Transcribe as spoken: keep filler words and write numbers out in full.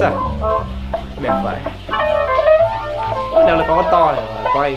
Mẹ vậy. Đâu là con to này mà quay.